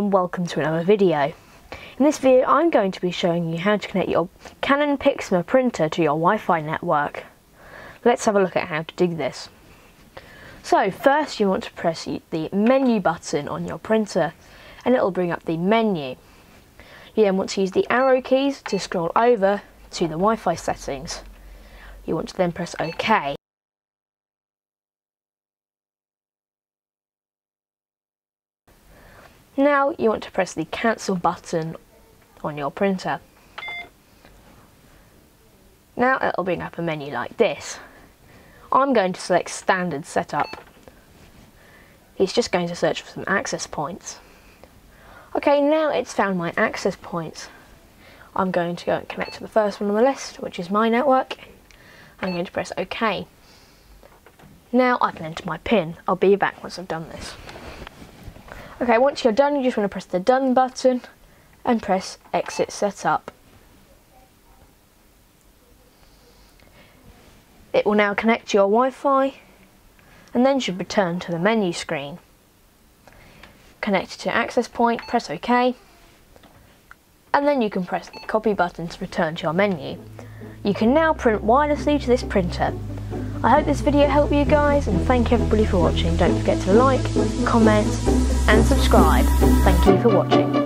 and welcome to another video. In this video I'm going to be showing you how to connect your Canon PIXMA printer to your Wi-Fi network. Let's have a look at how to do this. So first you want to press the menu button on your printer and it will bring up the menu. You then want to use the arrow keys to scroll over to the Wi-Fi settings. You want to then press OK. Now you want to press the cancel button on your printer. Now it will bring up a menu like this. I'm going to select standard setup. It's just going to search for some access points. Okay, now it's found my access points. I'm going to go and connect to the first one on the list, which is my network. I'm going to press OK. Now I can enter my PIN. I'll be back once I've done this. Okay, once you're done, you just want to press the Done button and press Exit Setup. It will now connect to your Wi-Fi and then should return to the menu screen. Connect to access point, press OK, and then you can press the Copy button to return to your menu. You can now print wirelessly to this printer. I hope this video helped you guys, and thank you everybody for watching. Don't forget to like, comment and subscribe. Thank you for watching.